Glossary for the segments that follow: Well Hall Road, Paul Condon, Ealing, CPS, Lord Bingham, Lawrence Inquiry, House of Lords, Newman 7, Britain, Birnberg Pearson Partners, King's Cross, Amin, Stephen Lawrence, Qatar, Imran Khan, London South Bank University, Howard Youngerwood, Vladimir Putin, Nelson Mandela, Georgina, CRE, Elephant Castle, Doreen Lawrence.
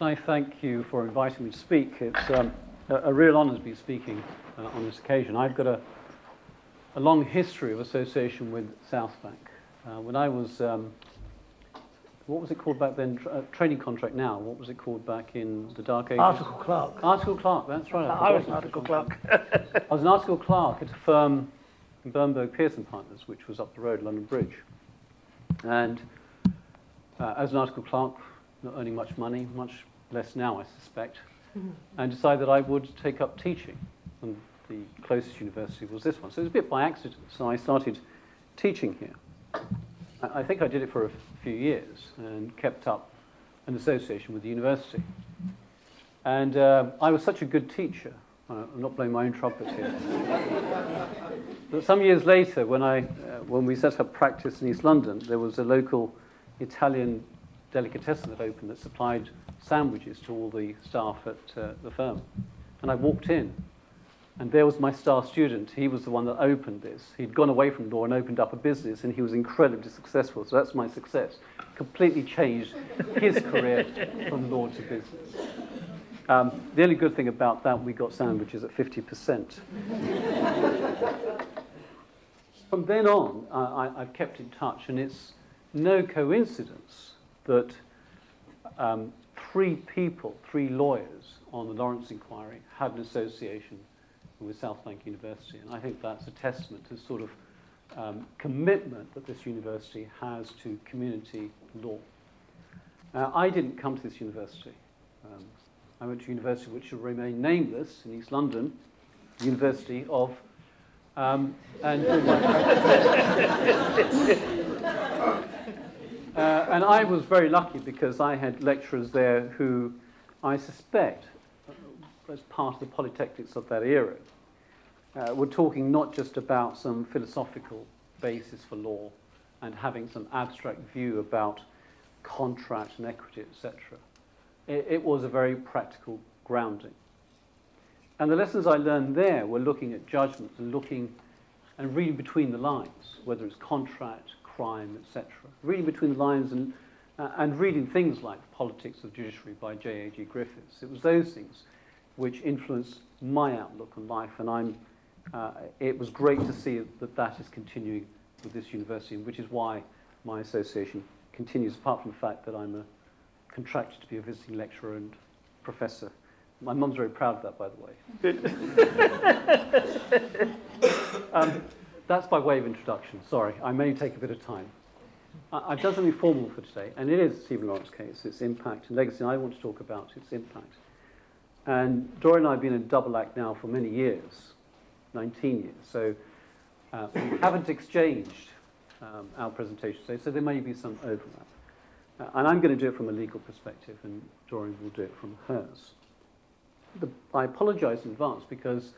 can I thank you for inviting me to speak? It's a real honour to be speaking on this occasion. I've got a long history of association with South Bank. When I was, what was it called back then? Training contract now. What was it called back in the dark ages? Article clerk. Article clerk, that's right. I was an article clerk. I was an article clerk at a firm in Birnberg Pearson Partners, which was up the road, London Bridge. And as an article clerk, not earning much money, much less now, I suspect, and decided that I would take up teaching. And the closest university was this one. So it was a bit by accident. So I started teaching here. I think I did it for a few years and kept up an association with the university. And I was such a good teacher. I'm not blowing my own trumpet here. But some years later, when we set up practice in East London, there was a local Italian delicatessen that opened that supplied sandwiches to all the staff at the firm. And I walked in, and there was my star student. He was the one that opened this. He'd gone away from law and opened up a business, and he was incredibly successful. So that's my success. Completely changed his career from law to business. The only good thing about that, we got sandwiches at 50%. From then on, I've kept in touch, and it's no coincidence that three lawyers on the Lawrence Inquiry had an association with South Bank University, and I think that's a testament to the sort of commitment that this university has to community law. I didn't come to this university. I went to a university which shall remain nameless in East London, University of... and I was very lucky because I had lecturers there who I suspect, as part of the polytechnics of that era, were talking not just about some philosophical basis for law and having some abstract view about contract and equity, etc. It was a very practical grounding. And the lessons I learned there were looking at judgments and looking and reading between the lines, whether it's contract, crime, etc. Reading between the lines and reading things like The Politics of Judiciary by J.A.G. Griffiths. It was those things which influenced my outlook on life, and it was great to see that that is continuing with this university, which is why my association continues, apart from the fact that I'm a contracted to be a visiting lecturer and professor. My mum's very proud of that, by the way. That's by way of introduction. Sorry, I may take a bit of time. I've done something formal for today, and it is Stephen Lawrence's case, its impact and legacy, and I want to talk about its impact. And Doreen and I have been in double act now for many years, 19 years, so we haven't exchanged our presentations today, so there may be some overlap. And I'm going to do it from a legal perspective, and Doreen will do it from hers. I apologise in advance because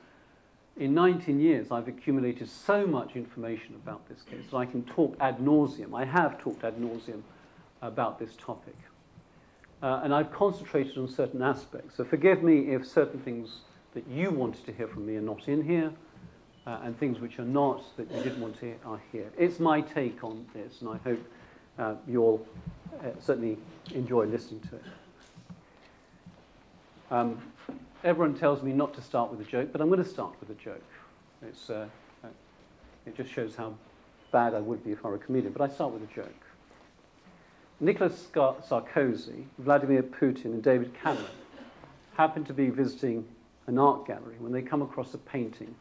in 19 years I've accumulated so much information about this case that I can talk ad nauseum. I have talked ad nauseum about this topic. And I've concentrated on certain aspects. So forgive me if certain things that you wanted to hear from me are not in here, and things which are not that you didn't want to hear are here. It's my take on this, and I hope you'll certainly enjoy listening to it. Everyone tells me not to start with a joke, but I'm going to start with a joke. It's, it just shows how bad I would be if I were a comedian, but I start with a joke. Nicolas Sarkozy, Vladimir Putin, and David Cameron happened to be visiting an art gallery when they come across a painting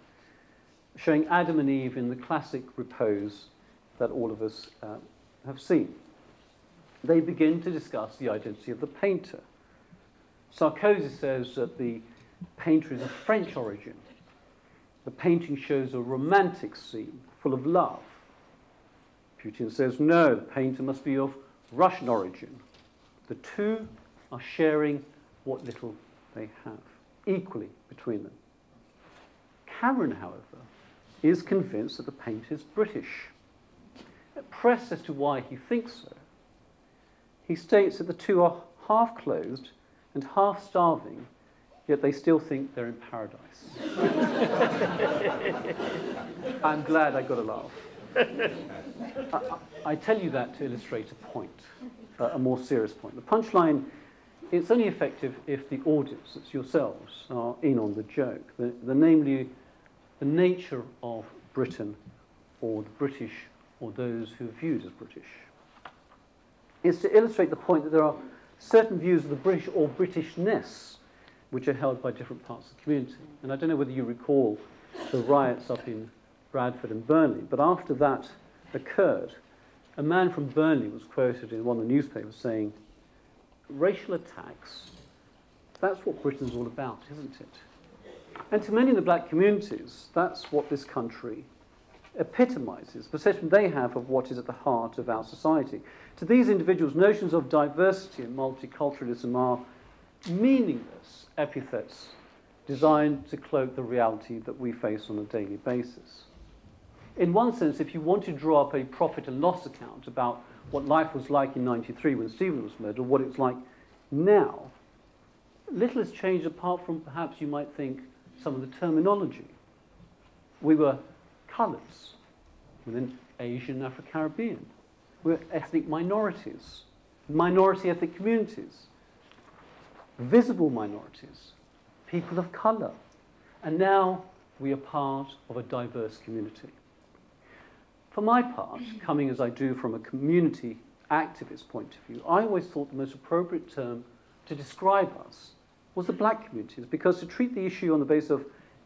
showing Adam and Eve in the classic repose that all of us have seen. They begin to discuss the identity of the painter. Sarkozy says that the painter is of French origin. The painting shows a romantic scene full of love. Putin says, no, the painter must be of Russian origin. The two are sharing what little they have, equally between them. Cameron, however, is convinced that the painter is British. Pressed as to why he thinks so, he states that the two are half-clothed and half-starving, yet they still think they're in paradise. I'm glad I got a laugh. I tell you that to illustrate a point, a more serious point. The punchline it's only effective if the audience, that's yourselves, are in on the joke. Namely, the nature of Britain or the British or those who are viewed as British. It's to illustrate the point that there are certain views of the British or Britishness which are held by different parts of the community. And I don't know whether you recall the riots up in Bradford and Burnley, but after that occurred, a man from Burnley was quoted in one of the newspapers saying, "Racial attacks, that's what Britain's all about, isn't it?" And to many in the black communities, that's what this country epitomizes, the perception they have of what is at the heart of our society. To these individuals, notions of diversity and multiculturalism are meaningless epithets designed to cloak the reality that we face on a daily basis. In one sense, if you want to draw up a profit and loss account about what life was like in '93 when Stephen was murdered, or what it's like now, little has changed apart from perhaps you might think some of the terminology. We were colours within Asian, Afro-Caribbean. We were ethnic minorities, minority ethnic communities, visible minorities, people of colour, and now we are part of a diverse community. For my part, coming as I do from a community activist point of view, I always thought the most appropriate term to describe us was the black communities, because to treat the issue on the basis of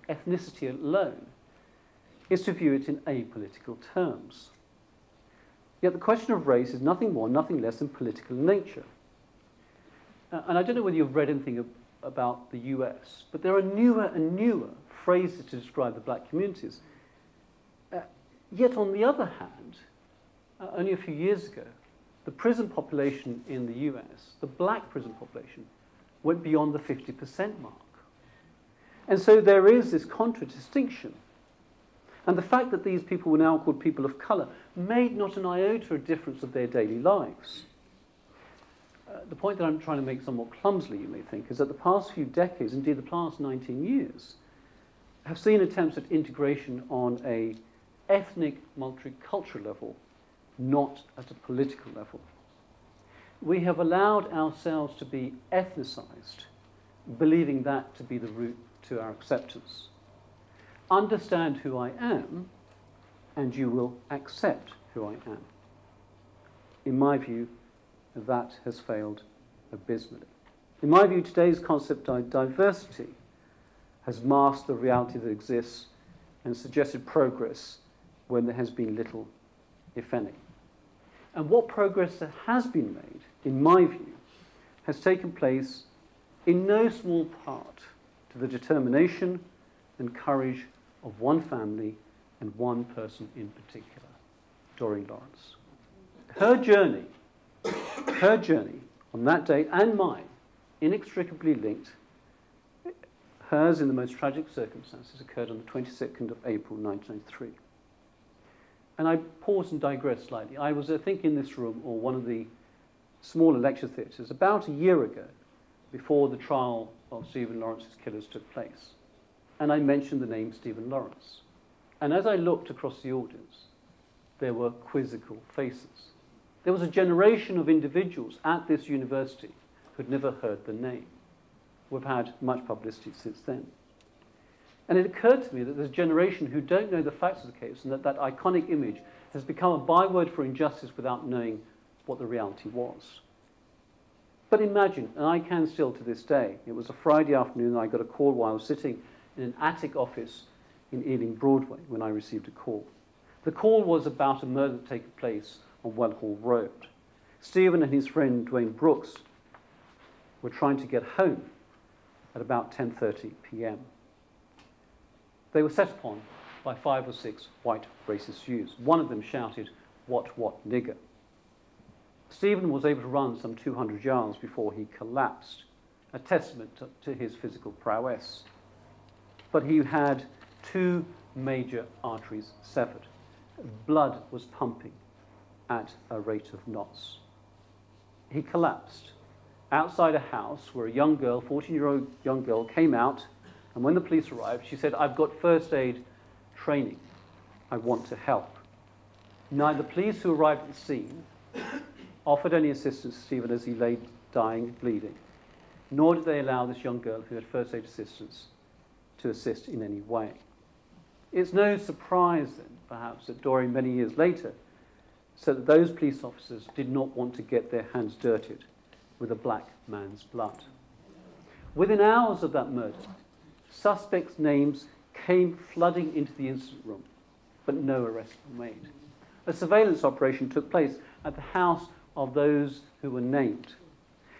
ethnicity alone is to view it in apolitical terms. Yet the question of race is nothing more, nothing less than political in nature. And I don't know whether you've read anything about the US, but there are newer and newer phrases to describe the black communities. Yet, on the other hand, only a few years ago, the prison population in the US, the black prison population, went beyond the 50% mark. And so there is this contradistinction. And the fact that these people were now called people of colour made not an iota of difference of their daily lives. The point that I'm trying to make somewhat clumsily, you may think, is that the past few decades, indeed the past 19 years, have seen attempts at integration on a ethnic, multicultural level, not at a political level. We have allowed ourselves to be ethnicised, believing that to be the route to our acceptance. Understand who I am, and you will accept who I am. In my view, that has failed abysmally. In my view, today's concept of diversity has masked the reality that exists and suggested progress when there has been little, if any. And what progress that has been made, in my view, has taken place in no small part to the determination and courage of one family and one person in particular, Doreen Lawrence. Her journey on that day and mine, inextricably linked. Hers, in the most tragic circumstances, occurred on the 22nd of April 1993. And I pause and digress slightly. I was, I think, in this room or one of the smaller lecture theatres about a year ago before the trial of Stephen Lawrence's killers took place. And I mentioned the name Stephen Lawrence. And as I looked across the audience, there were quizzical faces. There was a generation of individuals at this university who'd never heard the name. We've had much publicity since then. And it occurred to me that there's a generation who don't know the facts of the case and that iconic image has become a byword for injustice without knowing what the reality was. But imagine, and I can still to this day, it was a Friday afternoon and I got a call while I was sitting in an attic office in Ealing Broadway when I received a call. The call was about a murder that took place on Well Hall Road. Stephen and his friend Dwayne Brooks were trying to get home at about 10:30 p.m. They were set upon by 5 or 6 white racist youths. One of them shouted, what, nigger? Stephen was able to run some 200 yards before he collapsed, a testament to his physical prowess. But he had 2 major arteries severed. Blood was pumping at a rate of knots. He collapsed outside a house where a young girl, 14-year-old young girl, came out, and when the police arrived, she said, "I've got first aid training. I want to help." Neither police who arrived at the scene offered any assistance to Stephen as he lay dying, bleeding, nor did they allow this young girl who had first aid assistance to assist in any way. It's no surprise then, perhaps, that Doreen, many years later, said that those police officers did not want to get their hands dirtied with a black man's blood. Within hours of that murder, suspects' names came flooding into the incident room, but no arrests were made. A surveillance operation took place at the house of those who were named.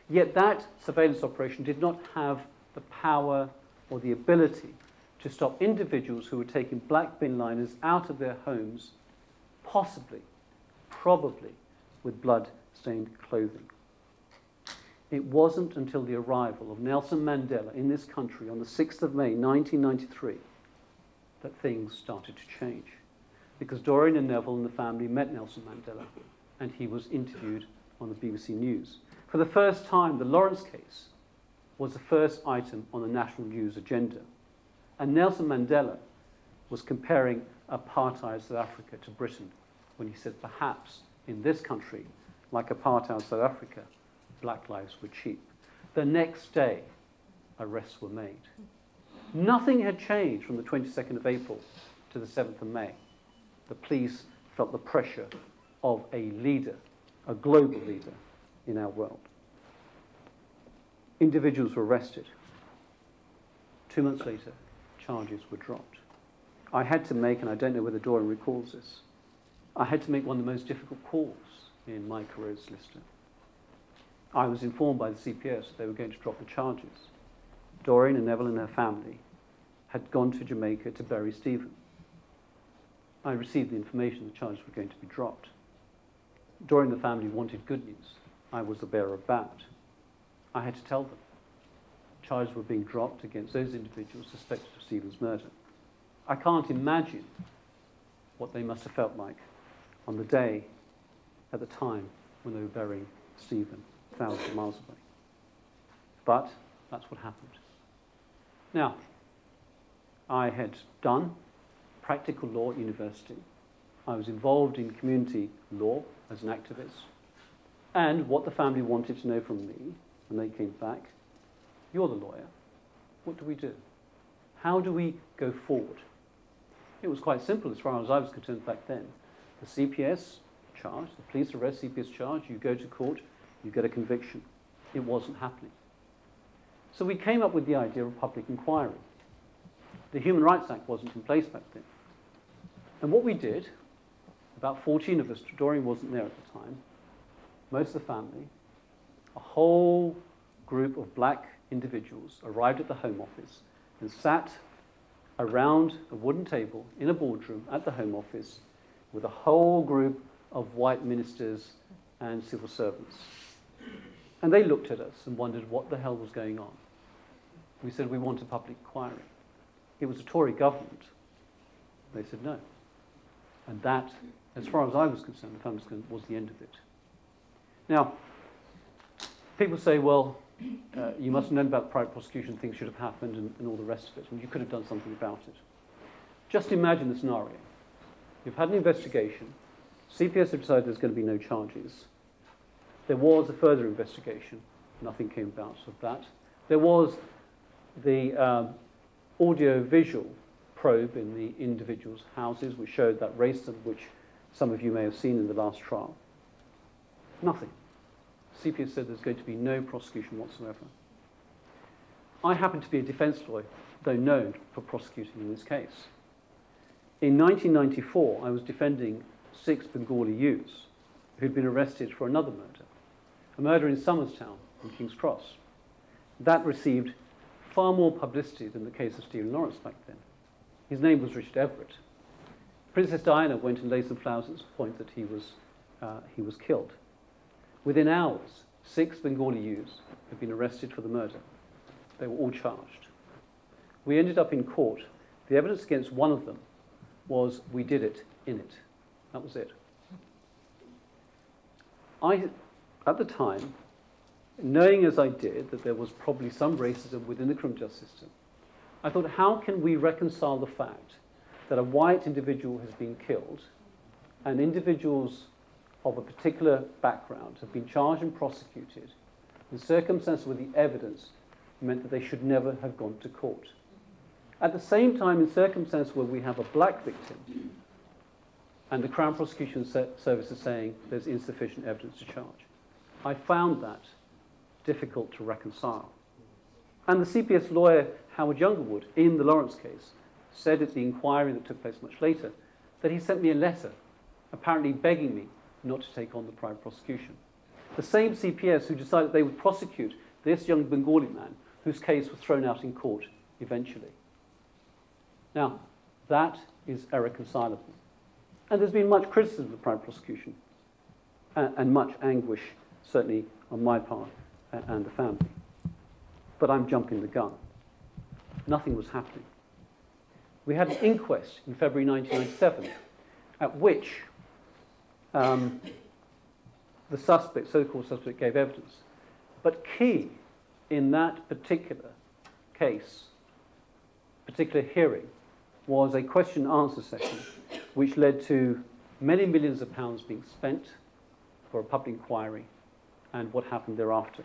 Yet that surveillance operation did not have the power or the ability to stop individuals who were taking black bin liners out of their homes, possibly, probably, with blood-stained clothing. It wasn't until the arrival of Nelson Mandela in this country on the 6th of May, 1993, that things started to change. Because Doreen and Neville and the family met Nelson Mandela, and he was interviewed on the BBC News. For the first time, the Lawrence case was the first item on the national news agenda. And Nelson Mandela was comparing apartheid South Africa to Britain when he said, perhaps in this country, like apartheid South Africa, black lives were cheap. The next day, arrests were made. Nothing had changed from the 22nd of April to the 7th of May. The police felt the pressure of a leader, a global leader in our world. Individuals were arrested. 2 months later, charges were dropped. I had to make, and I don't know whether Doreen recalls this, I had to make one of the most difficult calls in my career as solicitor. I was informed by the CPS that they were going to drop the charges. Doreen and Neville and her family had gone to Jamaica to bury Stephen. I received the information the charges were going to be dropped. Doreen and the family wanted good news. I was the bearer of bad. I had to tell them charges were being dropped against those individuals suspected of Stephen's murder. I can't imagine what they must have felt like on the day, at the time, when they were burying Stephen, thousands of miles away. But that's what happened. Now, I had done practical law at university. I was involved in community law as an activist. And what the family wanted to know from me when they came back, you're the lawyer, what do? How do we go forward? It was quite simple as far as I was concerned back then. The CPS charge, the police arrest, CPS charge, you go to court, you get a conviction. It wasn't happening. So we came up with the idea of public inquiry. The Human Rights Act wasn't in place back then. And what we did, about 14 of us, Doreen wasn't there at the time, most of the family, a whole group of black individuals arrived at the Home Office and sat around a wooden table in a boardroom at the Home Office with a whole group of white ministers and civil servants. And they looked at us and wondered what the hell was going on. We said, we want a public inquiry. It was a Tory government. They said no. And that, as far as I was concerned, the family was the end of it. Now, people say, well, you must have known about private prosecution, things should have happened, and all the rest of it, and you could have done something about it. Just imagine the scenario. You've had an investigation. CPS have decided there's going to be no charges. There was a further investigation. Nothing came about of that. There was the audio-visual probe in the individuals' houses, which showed that racism, which some of you may have seen in the last trial. Nothing. CPS said there's going to be no prosecution whatsoever. I happen to be a defence lawyer, though known for prosecuting in this case. In 1994, I was defending 6 Bengali youths who'd been arrested for another murder, a murder in Somers Town on King's Cross. That received far more publicity than the case of Stephen Lawrence back then. His name was Richard Everett. Princess Diana went and laid some flowers at the point that he was killed. Within hours, 6 Bengali youths had been arrested for the murder. They were all charged. We ended up in court. The evidence against one of them was, we did it, in it. That was it. I, at the time, knowing as I did that there was probably some racism within the criminal justice system, I thought, how can we reconcile the fact that a white individual has been killed and individuals of a particular background have been charged and prosecuted The circumstances with the evidence meant that they should never have gone to court. At the same time, in circumstances where we have a black victim, and the Crown Prosecution Service is saying there's insufficient evidence to charge. I found that difficult to reconcile. And the CPS lawyer, Howard Youngerwood, in the Lawrence case, said at the inquiry that took place much later that he sent me a letter, apparently begging me not to take on the private prosecution. The same CPS who decided they would prosecute this young Bengali man whose case was thrown out in court eventually. Now, that is irreconcilable. And there's been much criticism of the private prosecution and much anguish, certainly on my part and the family. But I'm jumping the gun. Nothing was happening. We had an inquest in February 1997 at which the suspect, so-called suspect, gave evidence. But key in that particular case, particular hearing, was a question and answer session which led to many millions of pounds being spent for a public inquiry and what happened thereafter.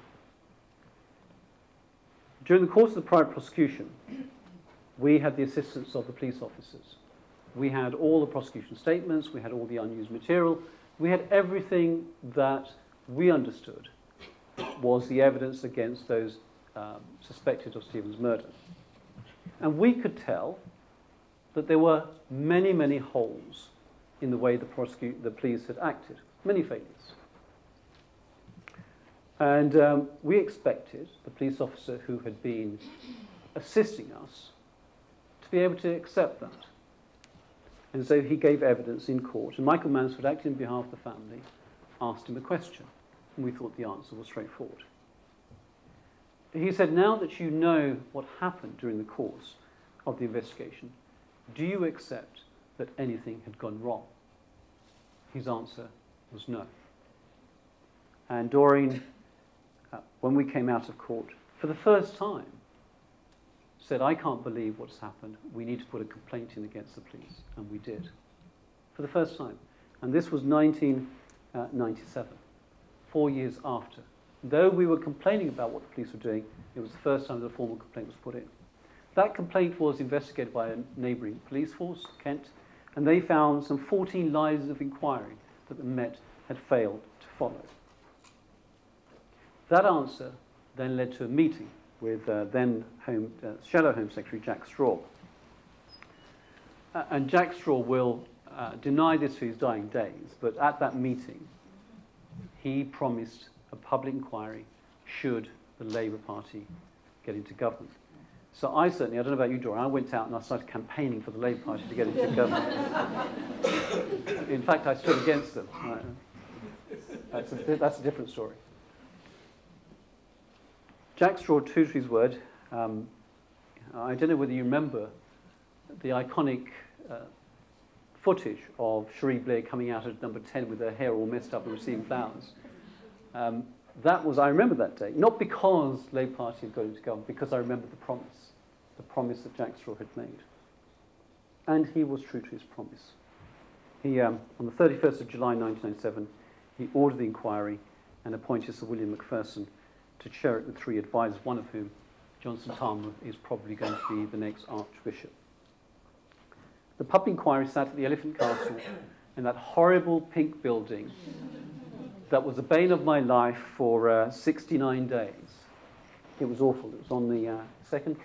During the course of the private prosecution, we had the assistance of the police officers. We had all the prosecution statements, we had all the unused material, we had everything that we understood was the evidence against those suspected of Stephen's murder. And we could tell that there were many, many holes in the way the police had acted, many failures. And we expected the police officer who had been assisting us to be able to accept that. And so he gave evidence in court, and Michael Mansfield, acting on behalf of the family, asked him a question, and we thought the answer was straightforward. He said, now that you know what happened during the course of the investigation, do you accept that anything had gone wrong? His answer was no. And Doreen, when we came out of court, for the first time, said, I can't believe what's happened. We need to put a complaint in against the police. And we did, for the first time. And this was 1997, 4 years after. Though we were complaining about what the police were doing, it was the first time that a formal complaint was put in. That complaint was investigated by a neighbouring police force, Kent, and they found some 14 lines of inquiry that the Met had failed to follow. That answer then led to a meeting with then Shadow Home Secretary Jack Straw. And Jack Straw will deny this to his dying days, but at that meeting, he promised a public inquiry should the Labour Party get into government. So I certainly, I don't know about you, Doreen, I went out and I started campaigning for the Labour Party to get into government. In fact, I stood against them. That's a different story. Jack Straw, true to his word, I don't know whether you remember the iconic footage of Cherie Blair coming out at number 10 with her hair all messed up and receiving flowers. That was, I remember that day, not because the Labour Party had gone into government, because I remember the promise that Jack Straw had made. And he was true to his promise. He, on the 31st of July 1997, he ordered the inquiry and appointed Sir William Macpherson to chair it with 3 advisors, one of whom, Johnson Tom, is probably going to be the next Archbishop. The public inquiry sat at the Elephant Castle in that horrible pink building that was the bane of my life for 69 days. It was awful. It was on the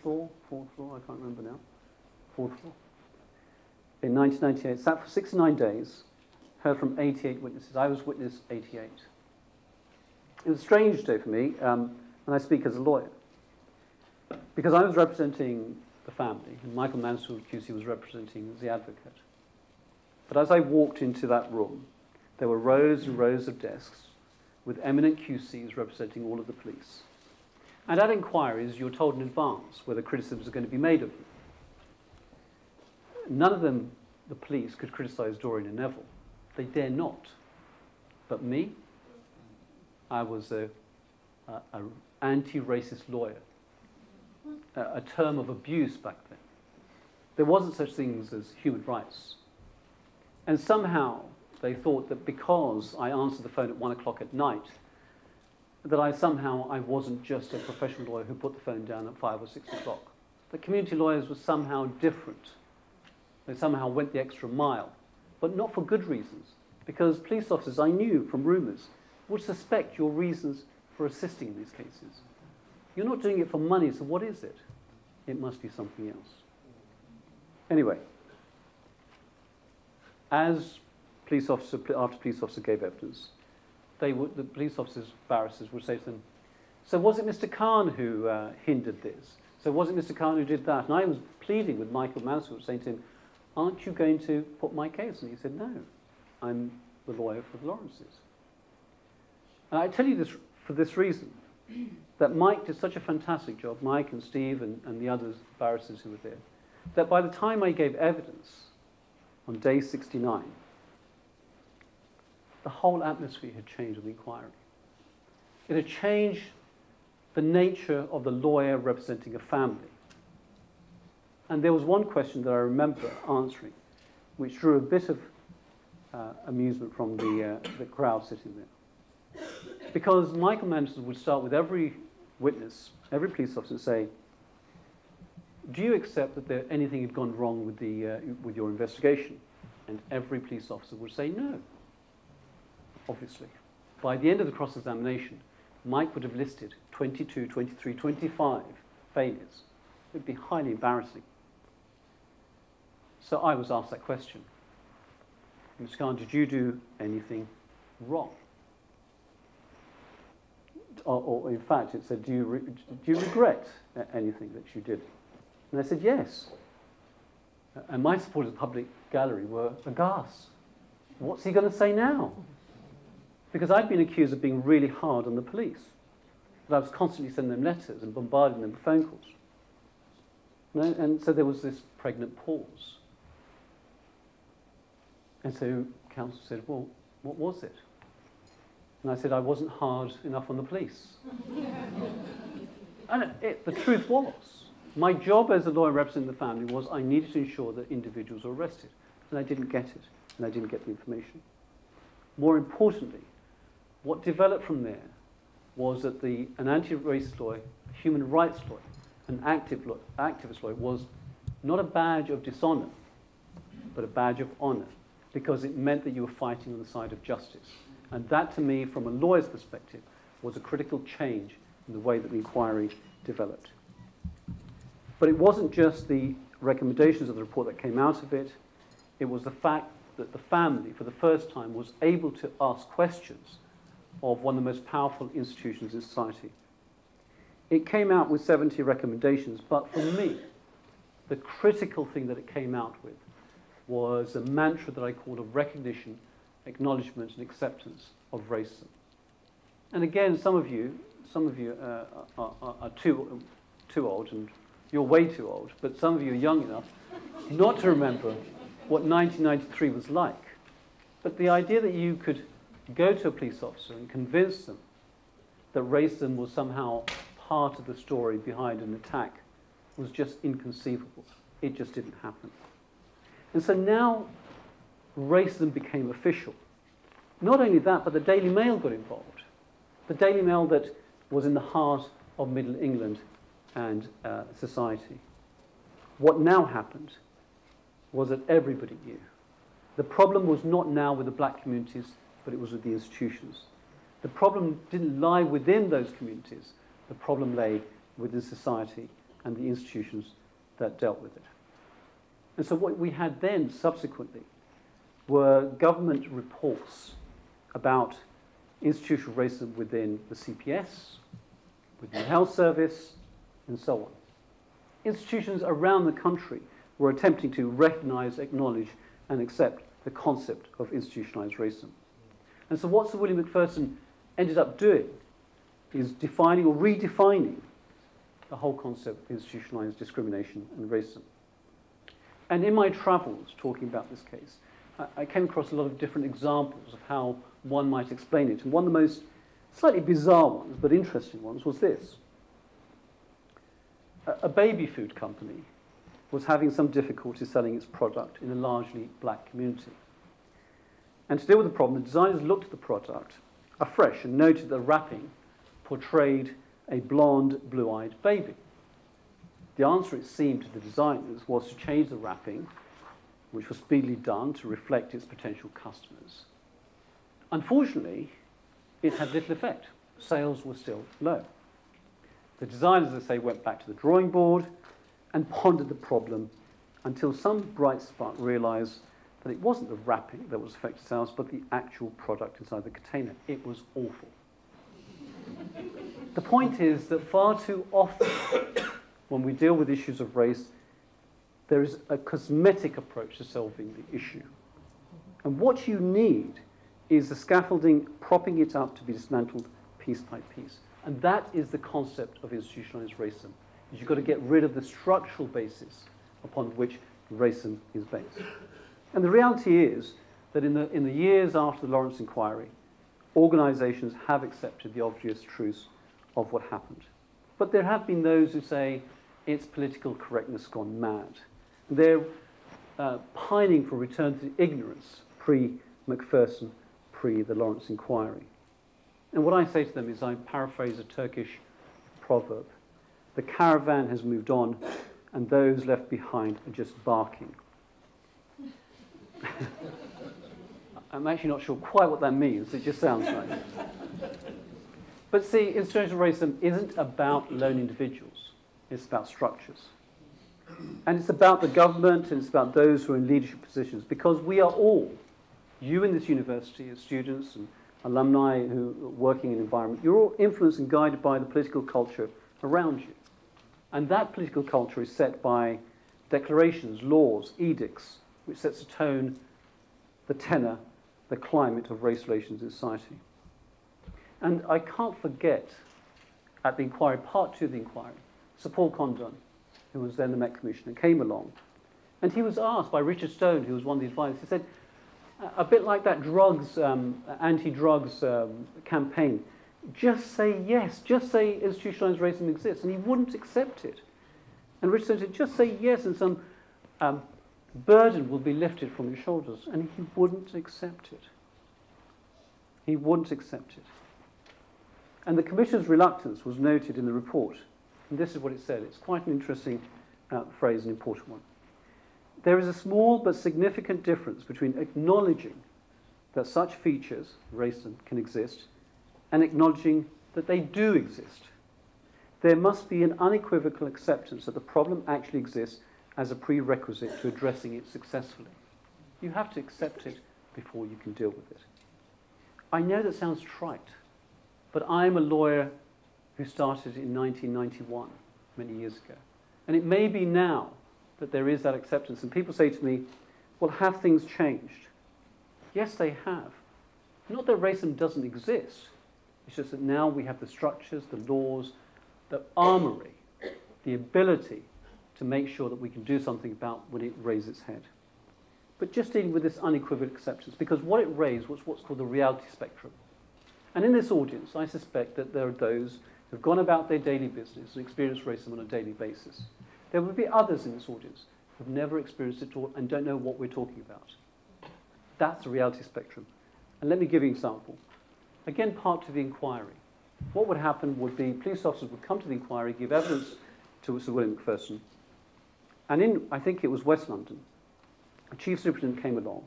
fourth floor, I can't remember now. Fourth floor. In 1998, sat for 69 days, heard from 88 witnesses. I was witness 88. It was a strange day for me, and I speak as a lawyer, because I was representing the family, and Michael Mansfield QC was representing the advocate. But as I walked into that room, there were rows and rows of desks with eminent QCs representing all of the police. And at inquiries, you're told in advance whether criticisms are going to be made of you. None of them, the police, could criticise Doreen and Neville. They dare not. But me, I was an anti-racist lawyer, a term of abuse back then. There wasn't such things as human rights. And somehow, they thought that because I answered the phone at 1 o'clock at night that I wasn't just a professional lawyer who put the phone down at 5 or 6 o'clock. The community lawyers were somehow different. They somehow went the extra mile, but not for good reasons, because police officers, I knew from rumours, would suspect your reasons for assisting in these cases. You're not doing it for money, so what is it? It must be something else. Anyway, as police officer, after police officer gave evidence, the police officers, barristers, would say to them, so was it Mr. Khan who hindered this? So was it Mr. Khan who did that? And I was pleading with Michael Mansfield, saying to him, aren't you going to put my case? And he said, no, I'm the lawyer for the Lawrences. And I tell you this for this reason, that Mike did such a fantastic job, Mike and Steve and the others, barristers who were there, that by the time I gave evidence on day 69, the whole atmosphere had changed in the inquiry. It had changed the nature of the lawyer representing a family. And there was one question that I remember answering, which drew a bit of amusement from the crowd sitting there. Because Michael Mansfield would start with every witness, every police officer, and say, do you accept that anything had gone wrong with your investigation? And every police officer would say no. Obviously. By the end of the cross-examination, Mike would have listed 22, 23, 25 failures. It would be highly embarrassing. So I was asked that question. Ms. Khan, did you do anything wrong? Or in fact, it said, do you regret anything that you did? And I said, yes. And my supporters of the public gallery were aghast. What's he going to say now? Because I'd been accused of being really hard on the police, that I was constantly sending them letters and bombarding them with phone calls. And so there was this pregnant pause. And so counsel said, well, what was it? And I said, I wasn't hard enough on the police. And the truth was, my job as a lawyer representing the family was I needed to ensure that individuals were arrested. And I didn't get it, and I didn't get the information. More importantly, what developed from there was that an anti-racist lawyer, a human rights lawyer, an activist lawyer was not a badge of dishonour, but a badge of honour, because it meant that you were fighting on the side of justice. And that, to me, from a lawyer's perspective, was a critical change in the way that the inquiry developed. But it wasn't just the recommendations of the report that came out of it. It was the fact that the family, for the first time, was able to ask questions of one of the most powerful institutions in society. It came out with 70 recommendations, but for me, the critical thing that it came out with was a mantra that I called of recognition, acknowledgement, and acceptance of racism. And again, some of you are too old, and you're way too old, but some of you are young enough not to remember what 1993 was like. But the idea that you could go to a police officer and convince them that racism was somehow part of the story behind an attack was just inconceivable. It just didn't happen. And so now racism became official. Not only that, but the Daily Mail got involved. The Daily Mail that was in the heart of Middle England and society. What now happened was that everybody knew. The problem was not now with the black communities, but it was with the institutions. The problem didn't lie within those communities. The problem lay within society and the institutions that dealt with it. And so what we had then, subsequently, were government reports about institutional racism within the CPS, within the health service, and so on. Institutions around the country were attempting to recognise, acknowledge, and accept the concept of institutionalised racism. And so what Sir William Macpherson ended up doing is defining or redefining the whole concept of institutionalised discrimination and racism. And in my travels talking about this case, I came across a lot of different examples of how one might explain it. And one of the most slightly bizarre ones, but interesting ones, was this. A baby food company was having some difficulty selling its product in a largely black community. And to deal with the problem, the designers looked at the product afresh and noted that the wrapping portrayed a blonde, blue-eyed baby. The answer, it seemed, to the designers was to change the wrapping, which was speedily done to reflect its potential customers. Unfortunately, it had little effect. Sales were still low. The designers, as I say, went back to the drawing board and pondered the problem until some bright spark realized that it wasn't the wrapping that was affecting sales, but the actual product inside the container. It was awful. The point is that far too often, when we deal with issues of race, there is a cosmetic approach to solving the issue. And what you need is the scaffolding propping it up to be dismantled piece by piece. And that is the concept of institutionalized racism. You've got to get rid of the structural basis upon which racism is based. And the reality is that in the years after the Lawrence Inquiry, organizations have accepted the obvious truth of what happened. But there have been those who say it's political correctness gone mad. They're pining for return to ignorance pre-Macpherson, pre-the Lawrence Inquiry. And what I say to them is, I paraphrase a Turkish proverb: the caravan has moved on, and those left behind are just barking. I'm actually not sure quite what that means. It just sounds like it. But see, institutional racism isn't about lone individuals. It's about structures. And it's about the government, and it's about those who are in leadership positions, because we are all, you in this university as students and alumni who are working in environment, you're all influenced and guided by the political culture around you. And that political culture is set by declarations, laws, edicts, which sets the tone, the tenor, the climate of race relations in society. And I can't forget at the inquiry, part two of the inquiry, Sir Paul Condon, who was then the Met Commissioner, came along. And he was asked by Richard Stone, who was one of the advisors, he said, a bit like that drugs, anti-drugs campaign, just say yes, just say institutionalized racism exists. And he wouldn't accept it. And Richard Stone said, just say yes and some burden will be lifted from your shoulders. And he wouldn't accept it. He wouldn't accept it. And the Commission's reluctance was noted in the report. And this is what it said. It's quite an interesting phrase, an important one. There is a small but significant difference between acknowledging that such features, racism, can exist, and acknowledging that they do exist. There must be an unequivocal acceptance that the problem actually exists as a prerequisite to addressing it successfully. You have to accept it before you can deal with it. I know that sounds trite, but I'm a lawyer who started in 1991, many years ago. And it may be now that there is that acceptance. And people say to me, well, have things changed? Yes, they have. Not that racism doesn't exist. It's just that now we have the structures, the laws, the armory, the ability to make sure that we can do something about when it raises its head. But just dealing with this unequivocal acceptance, because what it raised was what's called the reality spectrum. And in this audience, I suspect that there are those who've gone about their daily business and experienced racism on a daily basis. There will be others in this audience who've never experienced it at all and don't know what we're talking about. That's the reality spectrum. And let me give you an example. Again, part to the inquiry. What would happen would be police officers would come to the inquiry, give evidence to Sir William Macpherson. And in, I think it was West London, a chief superintendent came along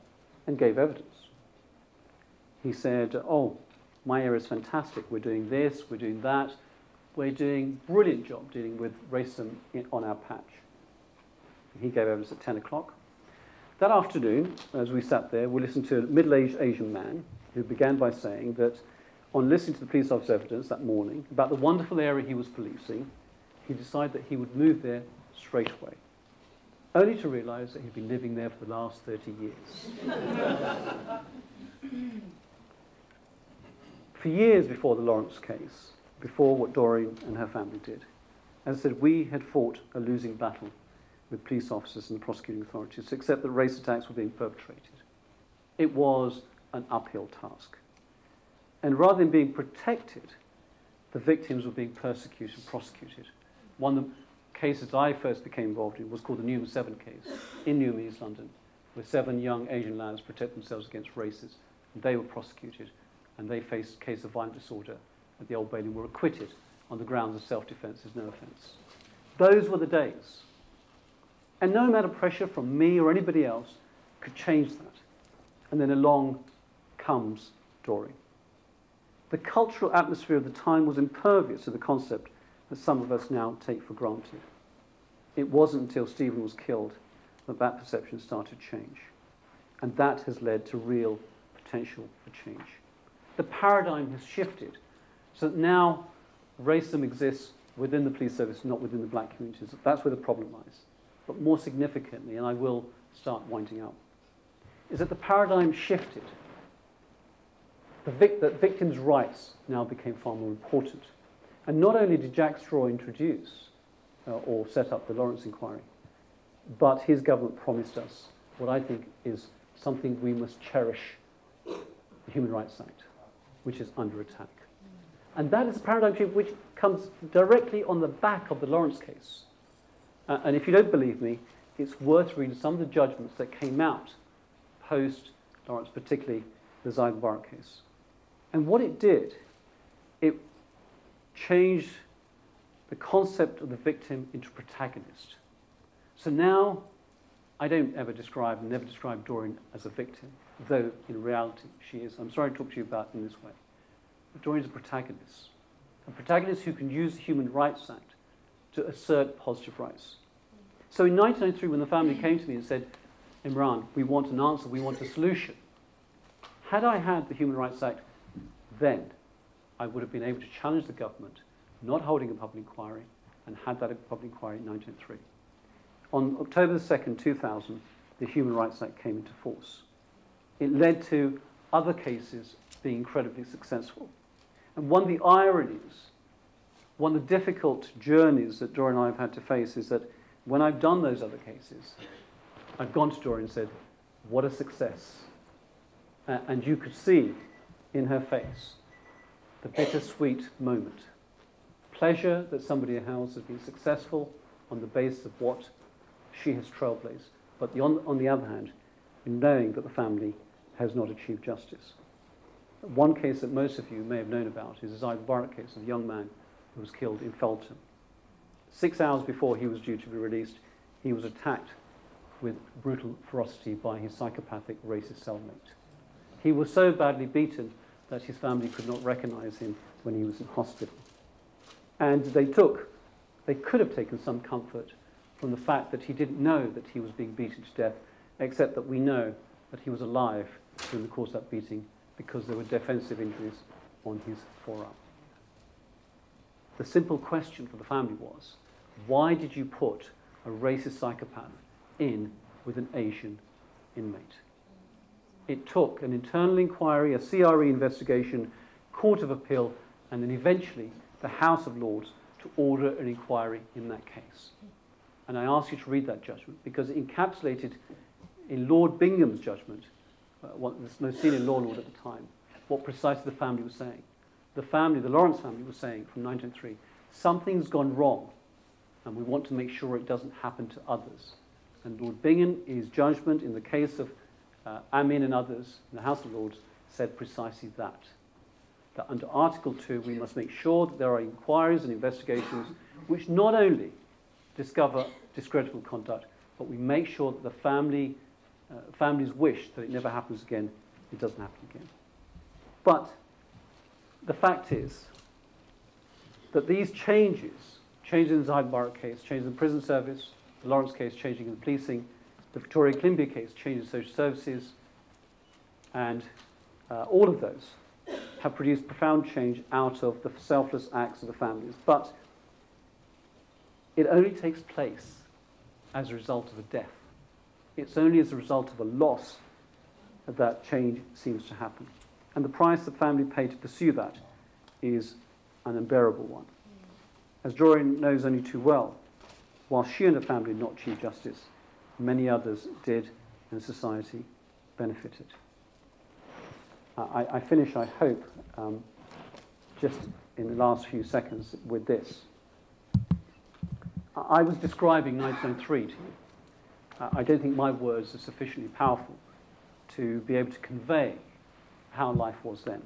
and gave evidence. He said, oh, my area is fantastic. We're doing this, we're doing that. We're doing a brilliant job dealing with racism on our patch. He gave evidence at 10 o'clock. That afternoon, as we sat there, we listened to a middle-aged Asian man who began by saying that on listening to the police officer's evidence that morning about the wonderful area he was policing, he decided that he would move there straight away, only to realize that he'd been living there for the last 30 years. For years before the Lawrence case, before what Doreen and her family did, as I said, we had fought a losing battle with police officers and the prosecuting authorities, except that race attacks were being perpetrated. It was an uphill task. And rather than being protected, the victims were being persecuted and prosecuted. One of the cases I first became involved in was called the Newman 7 case in Newman, East London, where 7 young Asian lads protect themselves against racists. And they were prosecuted. And they faced a case of violent disorder at the Old Bailey were acquitted on the grounds of self-defence is no offence. Those were the days. And no amount of pressure from me or anybody else could change that. And then along comes Doreen. The cultural atmosphere of the time was impervious to the concept that some of us now take for granted. It wasn't until Stephen was killed that that perception started to change. And that has led to real potential for change. The paradigm has shifted so that now racism exists within the police service, not within the black communities. That's where the problem lies. But more significantly, and I will start winding up, is that the paradigm shifted. That victims' rights now became far more important. And not only did Jack Straw introduce or set up the Lawrence Inquiry, but his government promised us what I think is something we must cherish, the Human Rights Act, which is under attack. And that is a paradigm shift which comes directly on the back of the Lawrence case. And if you don't believe me, it's worth reading some of the judgments that came out post-Lawrence, particularly the Zeigel Barrett case. And what it did, it changed the concept of the victim into protagonist. So now, I don't ever describe, never describe Doreen as a victim, though in reality she is. I'm sorry to talk to you about it in this way. But Doreen's a protagonist who can use the Human Rights Act to assert positive rights. So in 1993, when the family came to me and said, Imran, we want an answer, we want a solution. Had I had the Human Rights Act then, I would have been able to challenge the government not holding a public inquiry and had that public inquiry in 1993. On October 2nd, 2000, the Human Rights Act came into force. It led to other cases being incredibly successful. And one of the ironies, one of the difficult journeys that Doreen and I have had to face is that when I've done those other cases, I've gone to Doreen and said, what a success. And you could see in her face the bittersweet moment. Pleasure that somebody at Howells has been successful on the basis of what she has trailblazed. But on the other hand, in knowing that the family has not achieved justice. One case that most of you may have known about is the Zeigel Barrett case of a young man who was killed in Felton. 6 hours before he was due to be released, he was attacked with brutal ferocity by his psychopathic racist cellmate. He was so badly beaten that his family could not recognize him when he was in hospital. And they could have taken some comfort from the fact that he didn't know that he was being beaten to death, except that we know that he was alive during the course of that beating because there were defensive injuries on his forearm. The simple question for the family was, why did you put a racist psychopath in with an Asian inmate? It took an internal inquiry, a CRE investigation, Court of Appeal, and then eventually the House of Lords to order an inquiry in that case. And I ask you to read that judgment because it encapsulated in Lord Bingham's judgment, the most senior law lord at the time, what precisely the family was saying. The Lawrence family was saying from 1903, something's gone wrong and we want to make sure it doesn't happen to others. And Lord Bingham, in his judgment in the case of Amin and others in the House of Lords, said precisely that. That under Article 2, we must make sure that there are inquiries and investigations which not only discover discreditable conduct, but we make sure that the family's wish that it never happens again, it doesn't happen again. But the fact is that these changes in the Zeigel Barrett case, changes in the prison service, the Lawrence case changing in the policing, the Victoria Clinby case changing in social services, and all of those have produced profound change out of the selfless acts of the families. But it only takes place as a result of a death. It's only as a result of a loss that change seems to happen. And the price the family paid to pursue that is an unbearable one. As Doreen knows only too well, while she and her family did not achieve justice, many others did, and society benefited. I finish, I hope, just in the last few seconds with this. I was describing 1903 to you. I don't think my words are sufficiently powerful to be able to convey how life was then.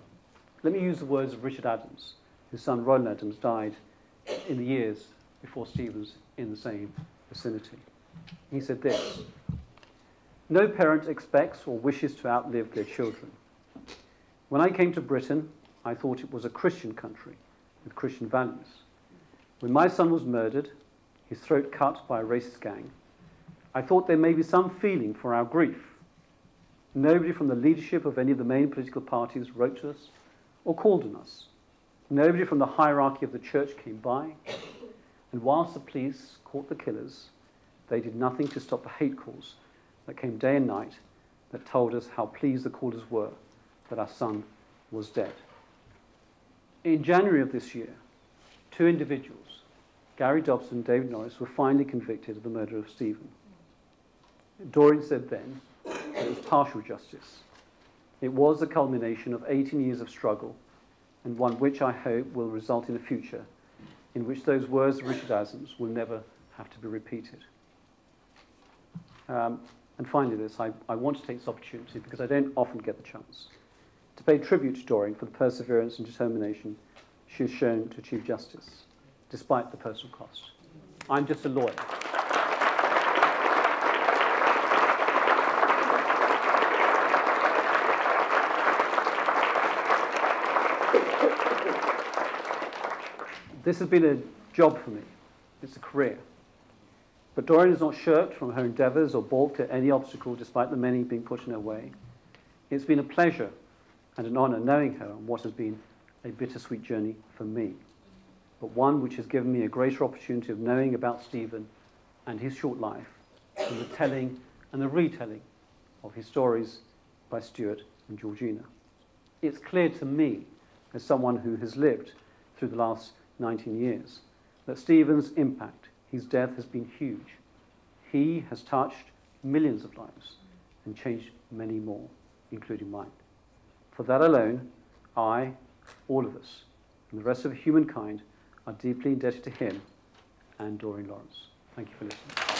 Let me use the words of Richard Adams, His son Roland Adams died in the years before Stephen was in the same vicinity. He said this: "No parent expects or wishes to outlive their children. When I came to Britain, I thought it was a Christian country with Christian values. When my son was murdered, his throat cut by a racist gang, I thought there may be some feeling for our grief. Nobody from the leadership of any of the main political parties wrote to us or called on us. Nobody from the hierarchy of the church came by. And whilst the police caught the killers, they did nothing to stop the hate calls that came day and night that told us how pleased the callers were that our son was dead." In January of this year, two individuals, Gary Dobson and David Norris, were finally convicted of the murder of Stephen. Doreen said then that it was partial justice. It was the culmination of 18 years of struggle, and one which I hope will result in a future in which those words of Richard Adams will never have to be repeated. And finally this, I want to take this opportunity, because I don't often get the chance, to pay tribute to Doreen for the perseverance and determination she has shown to achieve justice, despite the personal cost. I'm just a lawyer. This has been a job for me. It's a career. But Doreen has not shirked from her endeavours or balked at any obstacle, despite the many being put in her way. It's been a pleasure and an honour knowing her on what has been a bittersweet journey for me, but one which has given me a greater opportunity of knowing about Stephen and his short life and the telling and the retelling of his stories by Stuart and Georgina. It's clear to me, as someone who has lived through the last 19 years, that Stephen's impact, his death, has been huge. He has touched millions of lives and changed many more, including mine. For that alone, I, all of us, and the rest of humankind are deeply indebted to him and Doreen Lawrence. Thank you for listening.